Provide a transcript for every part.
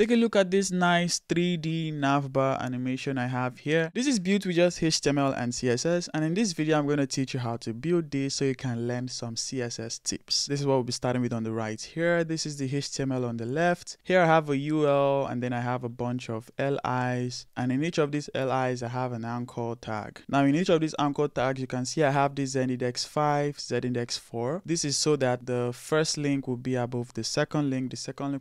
Take a look at this nice 3D navbar animation I have here. This is built with just HTML and CSS, and in this video I'm going to teach you how to build this so you can learn some CSS tips. This is what we'll be starting with on the right here. This is the HTML on the left. Here I have a UL, and then I have a bunch of LIs, and in each of these LIs I have an anchor tag. Now in each of these anchor tags you can see I have this zindex 5, zindex 4. This is so that the first link will be above the second link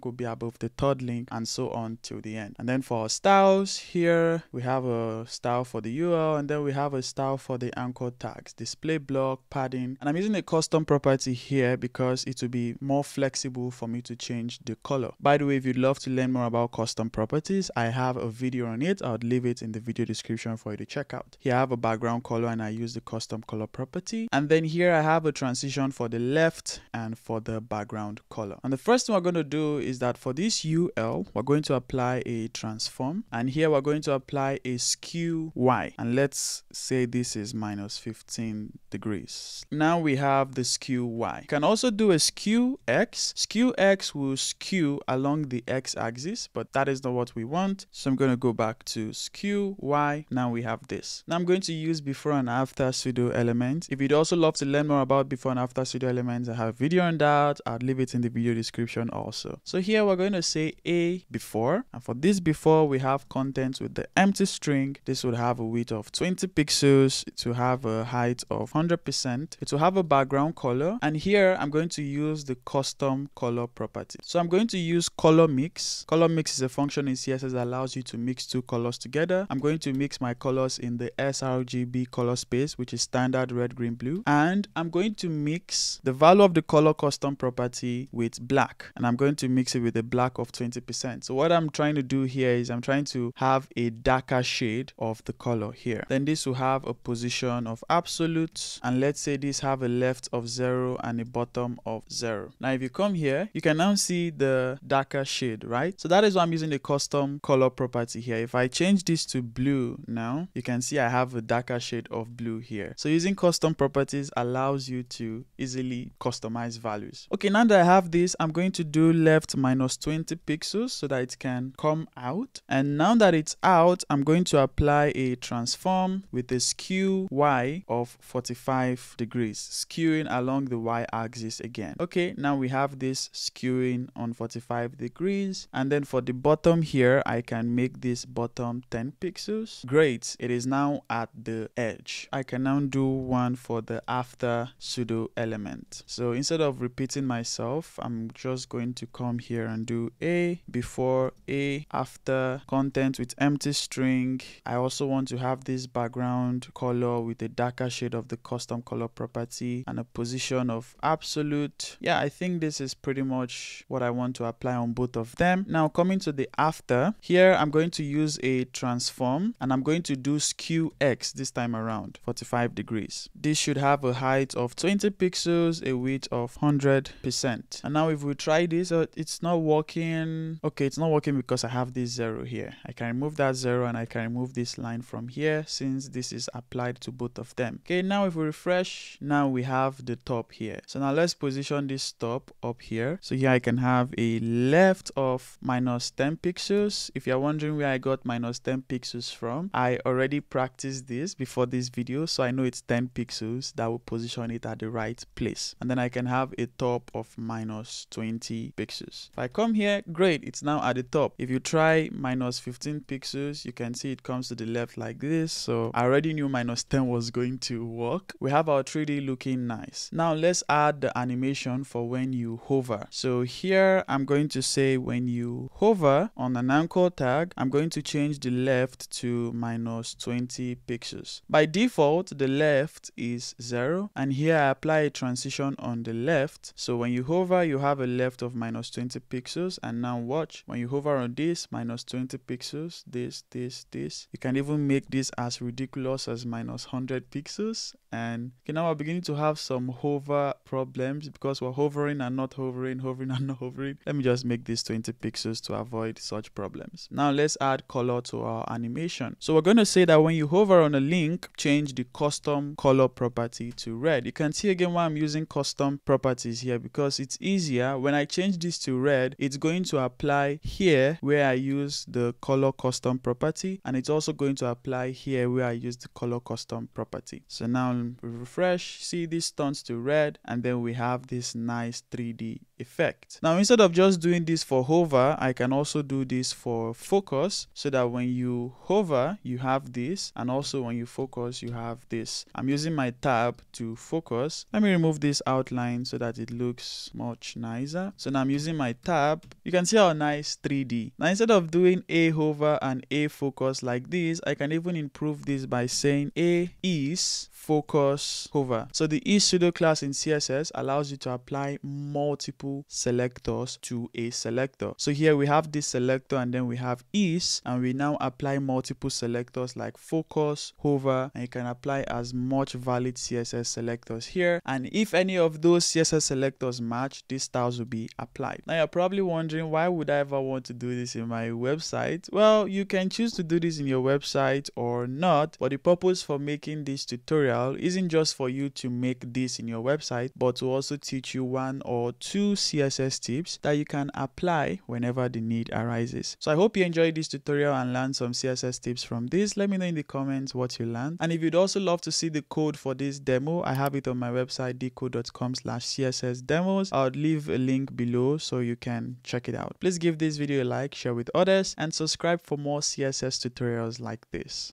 will be above the third link, and so on till the end. And then for our styles, here we have a style for the URL, and then we have a style for the anchor tags, display block, padding. And I'm using a custom property here because it will be more flexible for me to change the color. By the way, if you'd love to learn more about custom properties, I have a video on it. I'll leave it in the video description for you to check out. Here I have a background color, and I use the custom color property. And then here I have a transition for the left and for the background color. And the first thing we're going to do is that for this UL, we're going to apply a transform, and here we're going to apply a skew y, and let's say this is -15 degrees. Now we have the skew y. You can also do a skew x. Skew x will skew along the x-axis, but that is not what we want, so I'm going to go back to skew y. Now we have this. Now I'm going to use before and after pseudo elements. If you'd also love to learn more about before and after pseudo elements, I have a video on that. I'll leave it in the video description also. So here we're going to say a before, and for this before we have content with the empty string. This would have a width of 20 pixels, it will have a height of 100%, it will have a background color, and here I'm going to use the custom color property. So I'm going to use color mix. Color mix is a function in CSS that allows you to mix two colors together. I'm going to mix my colors in the sRGB color space, which is standard red, green, blue, and I'm going to mix the value of the color custom property with black, and I'm going to mix it with a black of 20%. So what I'm trying to do here is I'm trying to have a darker shade of the color here. Then this will have a position of absolute, and let's say this have a left of 0 and a bottom of 0. Now if you come here, you can now see the darker shade, right? So that is why I'm using the custom color property here. If I change this to blue now, you can see I have a darker shade of blue here. So using custom properties allows you to easily customize values. Okay, now that I have this, I'm going to do left -20 pixels. So that it can come out, and now that it's out, I'm going to apply a transform with a skew y of 45 degrees, skewing along the y-axis again. Okay, now we have this skewing on 45 degrees, and then for the bottom here, I can make this bottom 10 pixels. Great, it is now at the edge. I can now do one for the after pseudo element. So instead of repeating myself, I'm just going to come here and do a before after content with empty string. I also want to have this background color with a darker shade of the custom color property and a position of absolute. Yeah, I think this is pretty much what I want to apply on both of them. Now coming to the after, here I'm going to use a transform, and I'm going to do skew x this time around, 45 degrees. This should have a height of 20 pixels, a width of 100%. And now if we try this, it's not working. Okay, it's not working because I have this 0 here. I can remove that 0, and I can remove this line from here since this is applied to both of them. Okay, now if we refresh, now we have the top here. So now let's position this top up here. So here I can have a left of -10 pixels. If you're wondering where I got -10 pixels from, I already practiced this before this video, so I know it's 10 pixels that will position it at the right place. And then I can have a top of -20 pixels. If I come here, great, it's now at the top. If you try -15 pixels, you can see it comes to the left like this. So I already knew -10 was going to work. We have our 3D looking nice. Now let's add the animation for when you hover. So here I'm going to say when you hover on an anchor tag, I'm going to change the left to -20 pixels. By default, the left is 0, and here I apply a transition on the left. So when you hover, you have a left of -20 pixels, and now watch, when you hover on this, -20 pixels, this. You can even make this as ridiculous as -100 pixels. And okay, now we're beginning to have some hover problems because we're hovering and not hovering, hovering and not hovering. Let me just make this 20 pixels to avoid such problems. Now let's add color to our animation. So we're going to say that when you hover on a link, change the custom color property to red. You can see again why I'm using custom properties here, because it's easier. When I change this to red, it's going to apply apply here where I use the color custom property, and it's also going to apply here where I use the color custom property. So now we refresh, see this turns to red, and then we have this nice 3D effect. Now instead of just doing this for hover, I can also do this for focus, so that when you hover you have this, and also when you focus you have this. I'm using my tab to focus. Let me remove this outline so that it looks much nicer. So now I'm using my tab. You can see how nice 3D. Now instead of doing a hover and a focus like this, I can even improve this by saying a is focus hover. So the is pseudo class in CSS allows you to apply multiple selectors to a selector. So here we have this selector, and then we have is, and we now apply multiple selectors like focus, hover, and you can apply as much valid CSS selectors here. And if any of those CSS selectors match, these styles will be applied. Now you're probably wondering, why would I ever want to do this in my website? Well, you can choose to do this in your website or not, but the purpose for making this tutorial isn't just for you to make this in your website, but to also teach you one or two CSS tips that you can apply whenever the need arises. So I hope you enjoyed this tutorial and learned some CSS tips from this. Let me know in the comments what you learned, and if you'd also love to see the code for this demo, I have it on my website, deeecode.com/CSS demos. I'll leave a link below so you can check it out. Please give this video a like, share with others, and subscribe for more CSS tutorials like this.